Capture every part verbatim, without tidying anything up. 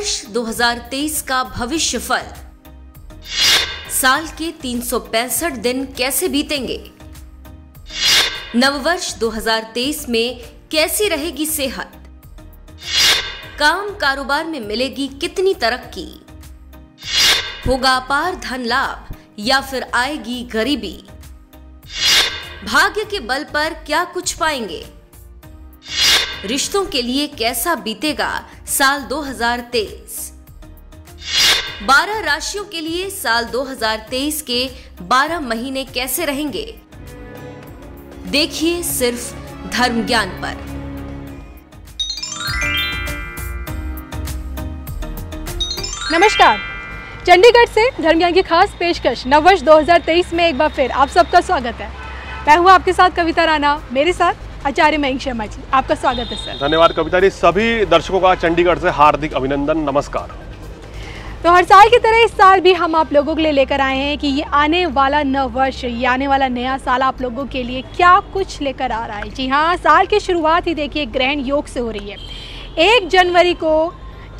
वर्ष दो हज़ार तेईस का भविष्यफल। साल के तीन सौ पैंसठ दिन कैसे बीतेंगे? नववर्ष दो हज़ार तेईस में कैसी रहेगी सेहत? काम कारोबार में मिलेगी कितनी तरक्की? होगा अपार धन लाभ या फिर आएगी गरीबी? भाग्य के बल पर क्या कुछ पाएंगे? रिश्तों के लिए कैसा बीतेगा साल दो हज़ार तेईस? बारह राशियों के लिए साल दो हज़ार तेईस के बारह महीने कैसे रहेंगे? देखिए सिर्फ धर्म ज्ञान पर। नमस्कार, चंडीगढ़ से धर्म ज्ञान की खास पेशकश नववर्ष दो हज़ार तेईस में एक बार फिर आप सबका स्वागत है। मैं हूँ आपके साथ कविता राणा, मेरे साथ आचार्य महेंद्र शर्मा जी। आपका स्वागत है सर। धन्यवाद कविता जी। सभी दर्शकों का चंडीगढ़ से हार्दिक अभिनंदन, नमस्कार। तो हर साल की तरह इस साल भी हम आप लोगों के लिए लेकर आए हैं कि ये आने वाला नववर्ष, ये आने वाला नया साल आप लोगों के लिए क्या कुछ लेकर आ रहा है। जी हाँ, साल की शुरुआत ही देखिए ग्रहण योग से हो रही है। एक जनवरी को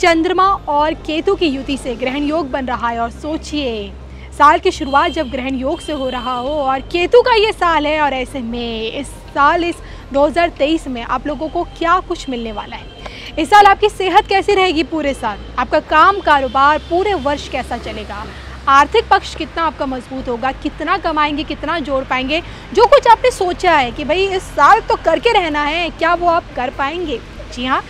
चंद्रमा और केतु की युति से ग्रहण योग बन रहा है। और सोचिए, साल की शुरुआत जब ग्रहण योग से हो रहा हो और केतु का ये साल है, और ऐसे में इस साल इस दो हज़ार तेईस में आप लोगों को क्या कुछ मिलने वाला है। इस साल आपकी सेहत कैसी रहेगी? पूरे साल आपका काम कारोबार पूरे वर्ष कैसा चलेगा? आर्थिक पक्ष कितना आपका मजबूत होगा? कितना कमाएंगे, कितना जोड़ पाएंगे? जो कुछ आपने सोचा है कि भाई इस साल तो करके रहना है, क्या वो आप कर पाएंगे? जी हाँ,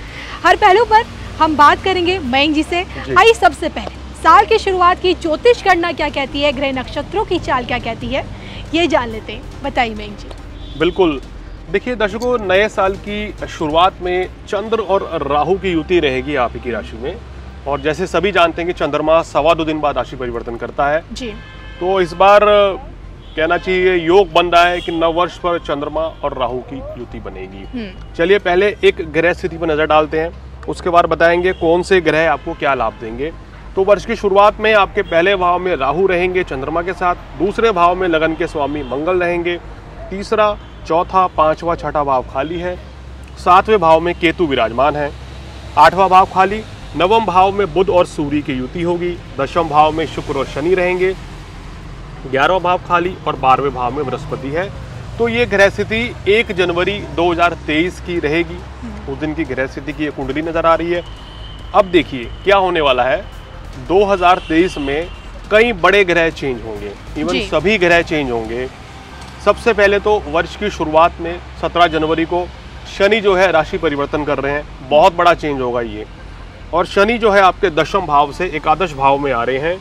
हर पहलू पर हम बात करेंगे मयंक जी से। आइए सबसे पहले साल की शुरुआत की ज्योतिष गणना क्या कहती है, ग्रह नक्षत्रों की चाल क्या कहती है, ये जान लेते हैं। बताइए मयंक जी। बिल्कुल, देखिए दर्शकों, नए साल की शुरुआत में चंद्र और राहु की युति रहेगी आप ही की राशि में। और जैसे सभी जानते हैं कि चंद्रमा सवा दो दिन बाद राशि परिवर्तन करता है जी। तो इस बार कहना चाहिए योग बन रहा है कि नववर्ष पर चंद्रमा और राहु की युति बनेगी। चलिए पहले एक ग्रह स्थिति पर नजर डालते हैं, उसके बाद बताएंगे कौन से ग्रह आपको क्या लाभ देंगे। तो वर्ष की शुरुआत में आपके पहले भाव में राहु रहेंगे चंद्रमा के साथ, दूसरे भाव में लगन के स्वामी मंगल रहेंगे, तीसरा चौथा पांचवा छठा भाव खाली है, सातवें भाव में केतु विराजमान है, आठवां भाव खाली, नवम भाव में बुध और सूर्य की युति होगी, दशम भाव में शुक्र और शनि रहेंगे, ग्यारहवां भाव खाली और बारहवें भाव में बृहस्पति है। तो ये ग्रह स्थिति एक जनवरी दो हज़ार तेईस की रहेगी। उस दिन की ग्रह स्थिति की कुंडली नजर आ रही है। अब देखिए क्या होने वाला है। दो हज़ार तेईस में कई बड़े ग्रह चेंज होंगे, इवन सभी ग्रह चेंज होंगे। सबसे पहले तो वर्ष की शुरुआत में सत्रह जनवरी को शनि जो है राशि परिवर्तन कर रहे हैं, बहुत बड़ा चेंज होगा ये। और शनि जो है आपके दशम भाव से एकादश भाव में आ रहे हैं,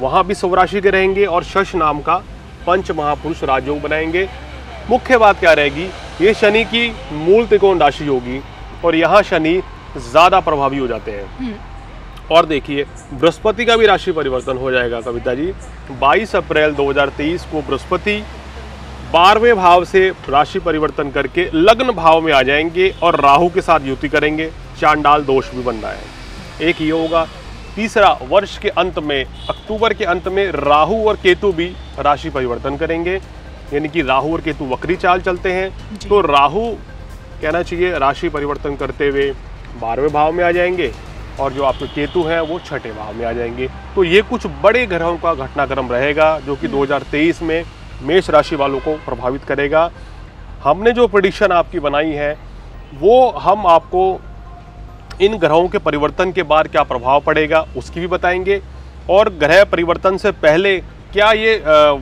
वहाँ भी स्वराशि के रहेंगे और शश नाम का पंच महापुरुष राजयोग बनाएंगे। मुख्य बात क्या रहेगी, ये शनि की मूल त्रिकोण राशि होगी और यहाँ शनि ज़्यादा प्रभावी हो जाते हैं। और देखिए बृहस्पति का भी राशि परिवर्तन हो जाएगा कविता जी। बाईस अप्रैल दो हज़ार तेईस को बृहस्पति बारहवें भाव से राशि परिवर्तन करके लग्न भाव में आ जाएंगे और राहु के साथ युति करेंगे। चांडाल दोष भी बन रहा है, एक ये होगा। तीसरा, वर्ष के अंत में अक्टूबर के अंत में राहु और केतु भी राशि परिवर्तन करेंगे, यानी कि राहु और केतु वक्री चाल चलते हैं। तो राहु कहना चाहिए राशि परिवर्तन करते हुए बारहवें भाव में आ जाएंगे और जो आपके केतु हैं वो छठे भाव में आ जाएंगे। तो ये कुछ बड़े ग्रहों का घटनाक्रम रहेगा जो कि दो हज़ार तेईस में मेष राशि वालों को प्रभावित करेगा। हमने जो प्रेडिक्शन आपकी बनाई है वो हम आपको इन ग्रहों के परिवर्तन के बाद क्या प्रभाव पड़ेगा उसकी भी बताएंगे, और ग्रह परिवर्तन से पहले क्या ये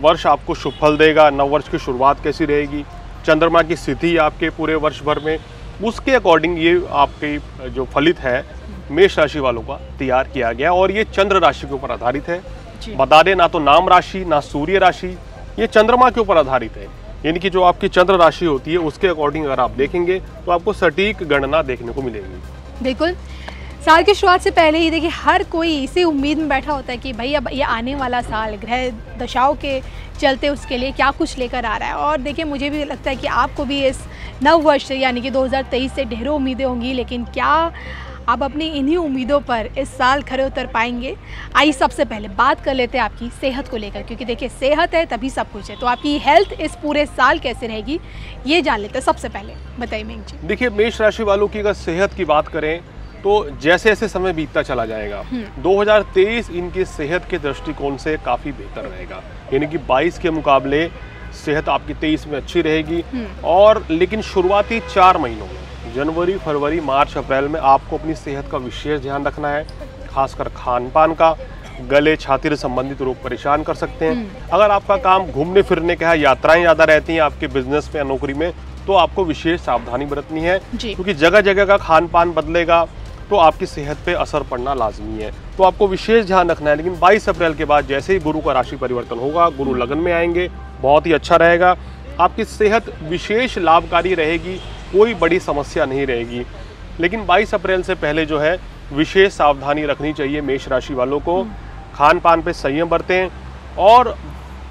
वर्ष आपको शुभ फल देगा, नववर्ष की शुरुआत कैसी रहेगी, चंद्रमा की स्थिति आपके पूरे वर्ष भर में, उसके अकॉर्डिंग ये आपकी जो फलित है मेष राशि वालों का तैयार किया गया। और ये चंद्र राशि के ऊपर आधारित है, बता दें, ना तो नाम राशि ना सूर्य राशि, ये चंद्रमा के ऊपर आधारित है। यानी कि जो आपकी चंद्र राशि होती है उसके अकॉर्डिंग अगर आप देखेंगे तो आपको सटीक गणना देखने को मिलेगी। बिल्कुल, साल की शुरुआत से पहले ही देखिए हर कोई इसी उम्मीद में बैठा होता है कि भाई अब ये आने वाला साल ग्रह दशाओं के चलते उसके लिए क्या कुछ लेकर आ रहा है। और देखिए मुझे भी लगता है कि आपको भी इस नववर्ष यानी कि दो हज़ार तेईस से ढेरों उम्मीदें होंगी, लेकिन क्या आप अपनी इन्हीं उम्मीदों पर इस साल खरे उतर पाएंगे? आइए सबसे पहले बात कर लेते हैं आपकी सेहत को लेकर, क्योंकि देखिए सेहत है तभी सब कुछ है। तो आपकी हेल्थ इस पूरे साल कैसे रहेगी ये जान लेते हैं। सबसे पहले बताइए मयंक जी। देखिए मेष राशि वालों की अगर सेहत की बात करें तो जैसे जैसे समय बीतता चला जाएगा दो हज़ार तेईस इनकी सेहत के दृष्टिकोण से काफ़ी बेहतर रहेगा, यानी कि बाईस के मुकाबले सेहत आपकी तेईस में अच्छी रहेगी। और लेकिन शुरुआती चार महीनों में जनवरी, फरवरी, मार्च, अप्रैल में आपको अपनी सेहत का विशेष ध्यान रखना है, खासकर खान पान का। गले, छाती से संबंधित रोग परेशान कर सकते हैं। अगर आपका काम घूमने फिरने का है, यात्राएं ज़्यादा रहती हैं आपके बिजनेस में या नौकरी में, तो आपको विशेष सावधानी बरतनी है, क्योंकि जगह जगह का खान पान बदलेगा तो आपकी सेहत पे असर पड़ना लाजमी है, तो आपको विशेष ध्यान रखना है। लेकिन बाईस अप्रैल के बाद जैसे ही गुरु का राशि परिवर्तन होगा, गुरु लगन में आएंगे, बहुत ही अच्छा रहेगा। आपकी सेहत विशेष लाभकारी रहेगी, कोई बड़ी समस्या नहीं रहेगी। लेकिन बाईस अप्रैल से पहले जो है विशेष सावधानी रखनी चाहिए मेष राशि वालों को। खान पान पर संयम बरतें और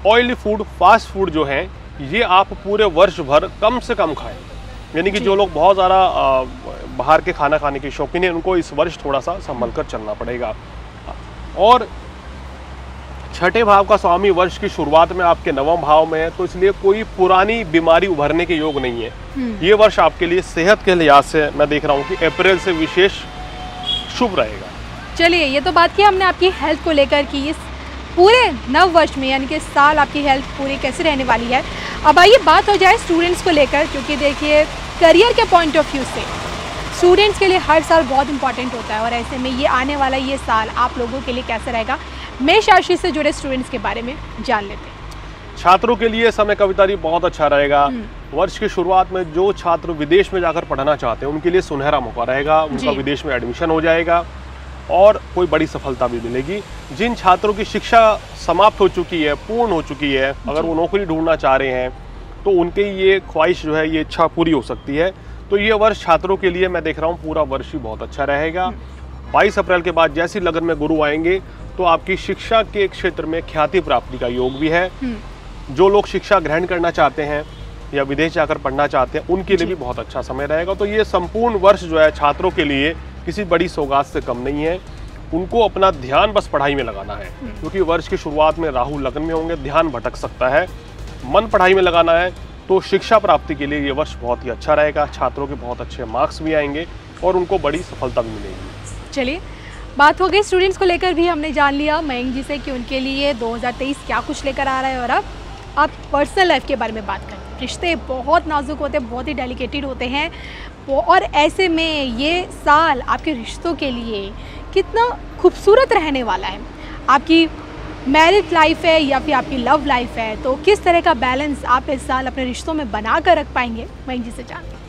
ऑयली फूड, फास्ट फूड जो है ये आप पूरे वर्ष भर कम से कम खाएँ। यानी कि जो लोग बहुत ज़्यादा बाहर के खाना खाने के शौकीन हैं उनको इस वर्ष थोड़ा सा संभल कर चलना पड़ेगा। और छठे भाव का स्वामी वर्ष की शुरुआत में आपके नवम भाव में है, तो इसलिए कोई पुरानी बीमारी उभरने के योग नहीं है। ये वर्ष आपके लिए सेहत के लिहाज से मैं देख रहा हूँ कि अप्रैल से विशेष शुभ रहेगा। चलिए, ये तो बात की हमने आपकी हेल्थ को लेकर कि इस पूरे नव वर्ष में यानी कि साल आपकी हेल्थ पूरी कैसे रहने वाली है। अब आइए बात हो जाए स्टूडेंट्स को लेकर, क्योंकि देखिए करियर के पॉइंट ऑफ व्यू से स्टूडेंट्स के लिए हर साल बहुत इंपॉर्टेंट होता है, और ऐसे में ये आने वाला ये साल आप लोगों के लिए कैसा रहेगा, मेष राशि से जुड़े स्टूडेंट्स के बारे में जान लेते हैं। छात्रों के लिए समय कविता जी बहुत अच्छा रहेगा। वर्ष की शुरुआत में जो छात्र विदेश में जाकर पढ़ना चाहते हैं उनके लिए सुनहरा मौका रहेगा, उनका विदेश में एडमिशन हो जाएगा और कोई बड़ी सफलता भी मिलेगी। जिन छात्रों की शिक्षा समाप्त हो चुकी है, पूर्ण हो चुकी है, अगर वो नौकरी ढूंढना चाह रहे हैं तो उनके ये ख्वाहिश जो है, ये इच्छा पूरी हो सकती है। तो ये वर्ष छात्रों के लिए मैं देख रहा हूँ पूरा वर्ष ही बहुत अच्छा रहेगा। बाईस अप्रैल के बाद जैसी लगन में गुरु आएंगे तो आपकी शिक्षा के क्षेत्र में ख्याति प्राप्ति का योग भी है। जो लोग शिक्षा ग्रहण करना चाहते हैं या विदेश जाकर पढ़ना चाहते हैं उनके लिए भी बहुत अच्छा समय रहेगा। तो ये संपूर्ण वर्ष जो है छात्रों के लिए किसी बड़ी सौगात से कम नहीं है। उनको अपना ध्यान बस पढ़ाई में लगाना है, क्योंकि वर्ष की शुरुआत में राहु लग्न में होंगे, ध्यान भटक सकता है, मन पढ़ाई में लगाना है। तो शिक्षा प्राप्ति के लिए ये वर्ष बहुत ही अच्छा रहेगा। छात्रों के बहुत अच्छे मार्क्स भी आएंगे और उनको बड़ी सफलता भी मिलेगी। चलिए, बात हो गई स्टूडेंट्स को लेकर भी हमने जान लिया मयंक जी से कि उनके लिए दो हज़ार तेईस क्या कुछ लेकर आ रहा है। और अब आप पर्सनल लाइफ के बारे में बात करें। रिश्ते बहुत नाजुक होते हैं, बहुत ही डेलिकेटेड होते हैं, और ऐसे में ये साल आपके रिश्तों के लिए कितना खूबसूरत रहने वाला है। आपकी मैरिड लाइफ है या फिर आपकी लव लाइफ है, तो किस तरह का बैलेंस आप इस साल अपने रिश्तों में बना कर रख पाएंगे, मयंक जी से जानते हैं।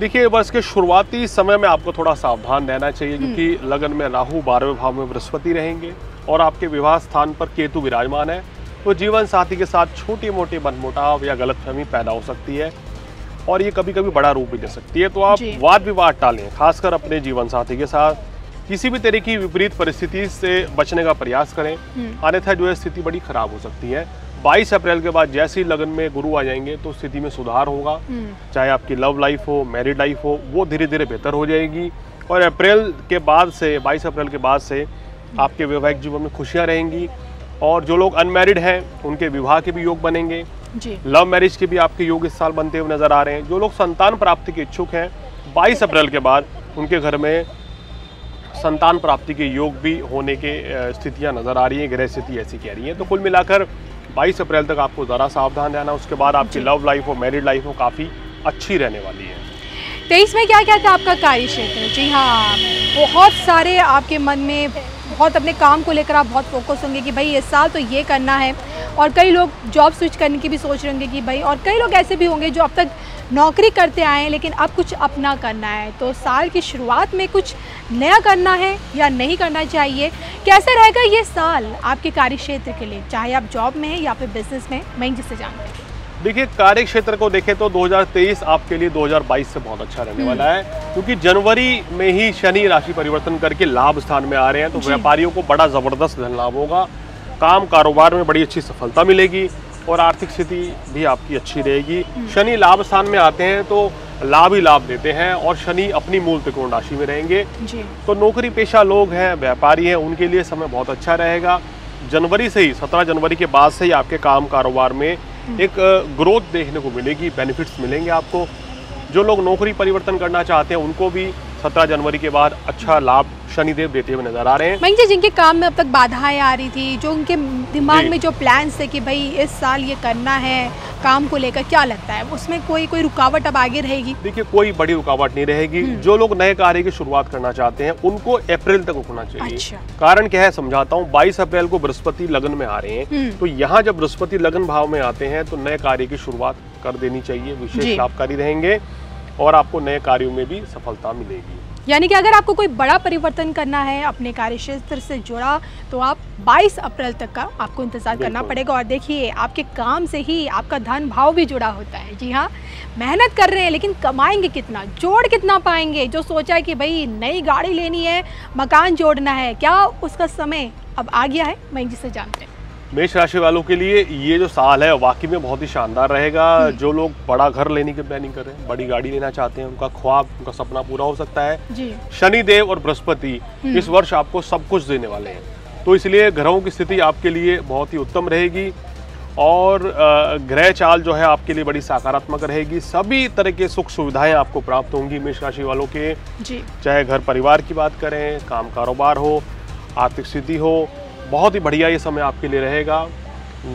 देखिए, बस के शुरुआती समय में आपको थोड़ा सावधान रहना चाहिए, क्योंकि लगन में राहू, बारहवें भाव में बृहस्पति रहेंगे और आपके विवाह स्थान पर केतु विराजमान है, तो जीवन साथी के साथ छोटी मोटी मनमुटाव या गलतफहमी पैदा हो सकती है और ये कभी कभी बड़ा रूप भी ले सकती है। तो आप वाद विवाद टालें, खासकर अपने जीवन साथी के साथ। किसी भी तरह की विपरीत परिस्थिति से बचने का प्रयास करें, अन्यथा जो है स्थिति बड़ी खराब हो सकती है। बाईस अप्रैल के बाद जैसे ही लगन में गुरु आ जाएंगे तो स्थिति में सुधार होगा, चाहे आपकी लव लाइफ हो, मैरिड लाइफ हो, वो धीरे धीरे बेहतर हो जाएगी। और अप्रैल के बाद से, बाईस अप्रैल के बाद से आपके वैवाहिक जीवन में खुशियाँ रहेंगी। और जो लोग अनमैरिड हैं उनके विवाह के भी योग बनेंगे, लव मैरिज के भी आपके योग इस साल बनते हुए नजर आ रहे हैं। जो लोग संतान प्राप्ति के इच्छुक हैं, बाईस अप्रैल के बाद उनके घर में संतान प्राप्ति के योग भी होने के स्थितियां नजर आ रही हैं, गृह स्थिति ऐसी कह रही है। तो कुल मिलाकर बाईस अप्रैल तक आपको ज़रा सावधान रहना, उसके बाद आपकी लव लाइफ हो, मैरिड लाइफ हो, काफ़ी अच्छी रहने वाली है। तेईस में क्या क्या था आपका कार्य क्षेत्र? जी हाँ, बहुत सारे आपके मन में बहुत अपने काम को लेकर आप बहुत फोकस होंगे कि भाई इस साल तो ये करना है, और कई लोग जॉब स्विच करने की भी सोच रहे होंगे कि भाई, और कई लोग ऐसे भी होंगे जो अब तक नौकरी करते आए हैं लेकिन अब कुछ अपना करना है। तो साल की शुरुआत में कुछ नया करना है या नहीं करना चाहिए, कैसा रहेगा ये साल आपके कार्य क्षेत्र के लिए, चाहे आप जॉब में हैं या फिर बिजनेस में, मैं जिससे जानते हैं। देखिए, कार्य क्षेत्र को देखें तो दो हज़ार तेईस आपके लिए दो हज़ार बाईस से बहुत अच्छा रहने वाला है, क्योंकि जनवरी में ही शनि राशि परिवर्तन करके लाभ स्थान में आ रहे हैं, तो व्यापारियों को बड़ा ज़बरदस्त धन लाभ होगा, काम कारोबार में बड़ी अच्छी सफलता मिलेगी और आर्थिक स्थिति भी आपकी अच्छी रहेगी। शनि लाभ स्थान में आते हैं तो लाभ ही लाभ देते हैं, और शनि अपनी मूल त्रिकोण राशि में रहेंगे। तो नौकरी पेशा लोग हैं, व्यापारी हैं, उनके लिए समय बहुत अच्छा रहेगा। जनवरी से ही, सत्रह जनवरी के बाद से ही आपके काम कारोबार में एक ग्रोथ देखने को मिलेगी, बेनिफिट्स मिलेंगे आपको। जो लोग नौकरी परिवर्तन करना चाहते हैं उनको भी सत्रह जनवरी के बाद अच्छा लाभ शनिदेव देते हुए नजर आ रहे हैं। मयंक जी, जिनके काम में अब तक बाधाएं आ रही थी, जो उनके दिमाग में जो प्लान्स थे कि भाई इस साल ये करना है काम को लेकर, क्या लगता है उसमें कोई कोई रुकावट अब आगे रहेगी? देखिए, कोई बड़ी रुकावट नहीं रहेगी। जो लोग नए कार्य की शुरुआत करना चाहते हैं उनको अप्रैल तक रुकना चाहिए। अच्छा। कारण क्या है समझाता हूँ। बाईस अप्रैल को बृहस्पति लगन में आ रहे हैं, तो यहाँ जब बृहस्पति लगन भाव में आते हैं तो नए कार्य की शुरुआत कर देनी चाहिए। विशेष लाभकारी रहेंगे और आपको नए कार्यों में भी सफलता मिलेगी। यानी कि अगर आपको कोई बड़ा परिवर्तन करना है अपने कार्य क्षेत्र से जुड़ा, तो आप बाईस अप्रैल तक का आपको इंतजार करना पड़ेगा। और देखिए, आपके काम से ही आपका धन भाव भी जुड़ा होता है। जी हाँ, मेहनत कर रहे हैं लेकिन कमाएंगे कितना, जोड़ कितना पाएंगे। जो सोचा है कि भाई नई गाड़ी लेनी है, मकान जोड़ना है, क्या उसका समय अब आ गया है? मयंक जी से जानते हैं। मेष राशि वालों के लिए ये जो साल है वाकई में बहुत ही शानदार रहेगा। जो लोग बड़ा घर लेने की प्लानिंग कर रहे हैं, बड़ी गाड़ी लेना चाहते हैं, उनका ख्वाब, उनका सपना पूरा हो सकता है। शनि देव और बृहस्पति इस वर्ष आपको सब कुछ देने वाले हैं, तो इसलिए ग्रहों की स्थिति आपके लिए बहुत ही उत्तम रहेगी और ग्रह चाल जो है आपके लिए बड़ी सकारात्मक रहेगी। सभी तरह के सुख सुविधाएं आपको प्राप्त होंगी मेष राशि वालों के, चाहे घर परिवार की बात करें, काम कारोबार हो, आर्थिक स्थिति हो, बहुत ही बढ़िया ये समय आपके लिए रहेगा।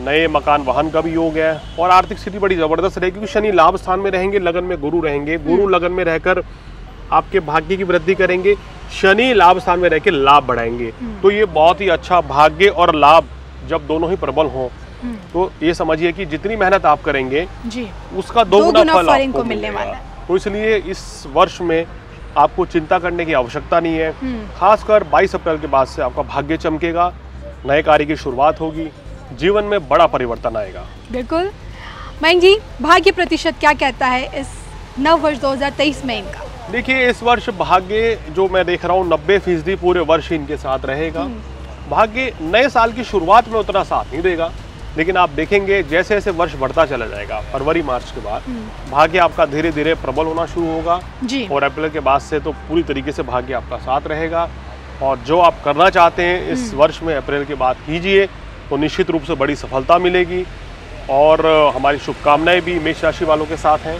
नए मकान वाहन का भी योग है और आर्थिक स्थिति बड़ी जबरदस्त रहेगी क्योंकि शनि लाभ स्थान में रहेंगे, लगन में गुरु रहेंगे। गुरु लगन में रहकर आपके भाग्य की वृद्धि करेंगे, शनि लाभ स्थान में रहकर लाभ बढ़ाएंगे। तो ये बहुत ही अच्छा, भाग्य और लाभ जब दोनों ही प्रबल हों तो ये समझिए कि जितनी मेहनत आप करेंगे जी। उसका दो गुना फल आपको मिलने वाला है। तो इसलिए इस वर्ष में आपको चिंता करने की आवश्यकता नहीं है। खासकर बाईस अप्रैल के बाद से आपका भाग्य चमकेगा, नए कार्य की शुरुआत होगी, जीवन में बड़ा परिवर्तन आएगा। बिल्कुल। मयंक जी, भाग्य प्रतिशत क्या कहता है इस नव वर्ष दो हज़ार तेईस में इनका? देखिए, इस वर्ष भाग्य जो मैं देख रहा हूँ नब्बे फीसदी पूरे वर्ष ही इनके साथ रहेगा। भाग्य नए साल की शुरुआत में उतना साथ नहीं देगा, लेकिन आप देखेंगे जैसे जैसे वर्ष बढ़ता चला जाएगा फरवरी मार्च के बाद भाग्य आपका धीरे धीरे प्रबल होना शुरू होगा और अप्रैल के बाद से तो पूरी तरीके से भाग्य आपका साथ रहेगा। और जो आप करना चाहते हैं इस वर्ष में अप्रैल के बाद कीजिए तो निश्चित रूप से बड़ी सफलता मिलेगी। और हमारी शुभकामनाएं भी मेष राशि वालों के साथ हैं।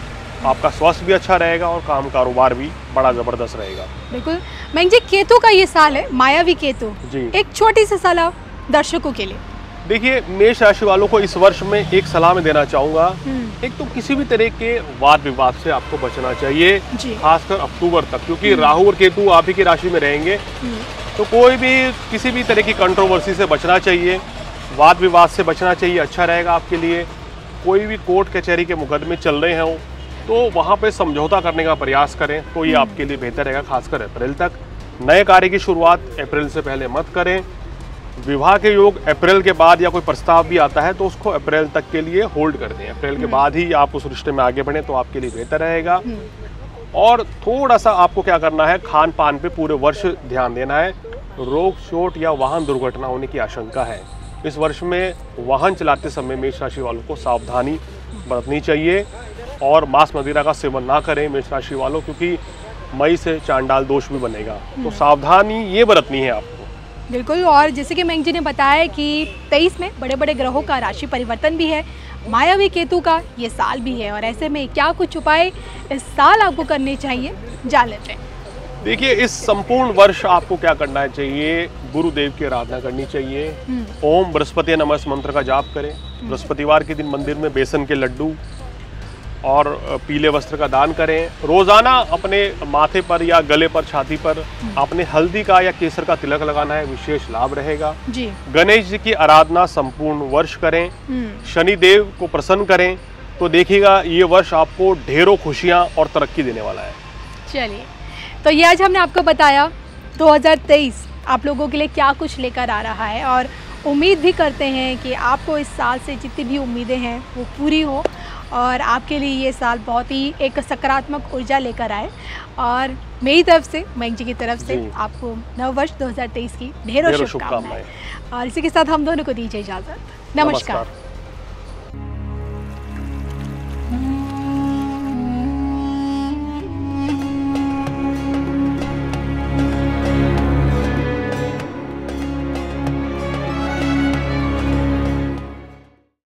आपका स्वास्थ्य भी अच्छा रहेगा और काम कारोबार भी बड़ा जबरदस्त रहेगा। बिल्कुल। मयंक जी, केतु का ये साल है, मायावी केतु जी। एक छोटी सी सलाह दर्शकों के लिए। देखिए, मेष राशि वालों को इस वर्ष में एक सलाह में देना चाहूँगा। एक तो किसी भी तरह के वाद विवाद से आपको बचना चाहिए, खासकर अक्टूबर तक, क्योंकि राहु और केतु आप ही की राशि में रहेंगे। तो कोई भी किसी भी तरह की कंट्रोवर्सी से बचना चाहिए, वाद विवाद से बचना चाहिए, अच्छा रहेगा आपके लिए। कोई भी कोर्ट कचहरी के मुकदमे चल रहे हों तो वहाँ पर समझौता करने का प्रयास करें, तो ये आपके लिए बेहतर रहेगा। खासकर अप्रैल तक नए कार्य की शुरुआत अप्रैल से पहले मत करें। विवाह के योग अप्रैल के बाद या कोई प्रस्ताव भी आता है तो उसको अप्रैल तक के लिए होल्ड कर दें। अप्रैल के बाद ही आप उस रिश्ते में आगे बढ़ें तो आपके लिए बेहतर रहेगा। और थोड़ा सा आपको क्या करना है, खान पान पे पूरे वर्ष ध्यान देना है। रोग चोट या वाहन दुर्घटना होने की आशंका है इस वर्ष में। वाहन चलाते समय मेष राशि वालों को सावधानी बरतनी चाहिए और मांस मदिरा का सेवन ना करें मेष राशि वालों, क्योंकि मई से चांडाल दोष भी बनेगा, तो सावधानी ये बरतनी है आपको। बिल्कुल। और जैसे कि मयंक जी ने बताया कि तेईस में बड़े बड़े ग्रहों का राशि परिवर्तन भी है, मायावी केतु का ये साल भी है, और ऐसे में क्या कुछ उपाय इस साल आपको करने चाहिए, जान लेते हैं। देखिए, इस संपूर्ण वर्ष आपको क्या करना चाहिए, गुरुदेव की आराधना करनी चाहिए। ओम बृहस्पति नमः मंत्र का जाप करें। बृहस्पतिवार के दिन मंदिर में बेसन के लड्डू और पीले वस्त्र का दान करें। रोज़ाना अपने माथे पर या गले पर, छाती पर आपने हल्दी का या केसर का तिलक लगाना है, विशेष लाभ रहेगा जी। गणेश जी की आराधना संपूर्ण वर्ष करें। शनि देव को प्रसन्न करें तो देखिएगा ये वर्ष आपको ढेरों खुशियां और तरक्की देने वाला है। चलिए, तो ये आज हमने आपको बताया दो हज़ार तेईस आप लोगों के लिए क्या कुछ लेकर आ रहा है, और उम्मीद भी करते हैं कि आपको इस साल से जितनी भी उम्मीदें हैं वो पूरी हो और आपके लिए ये साल बहुत ही एक सकारात्मक ऊर्जा लेकर आए। और मेरी तरफ से, मयंक जी की तरफ से आपको नववर्ष दो हज़ार तेईस की ढेरों शुभकामनाएं। और इसी के साथ हम दोनों को दीजिए इजाज़त। नमस्कार।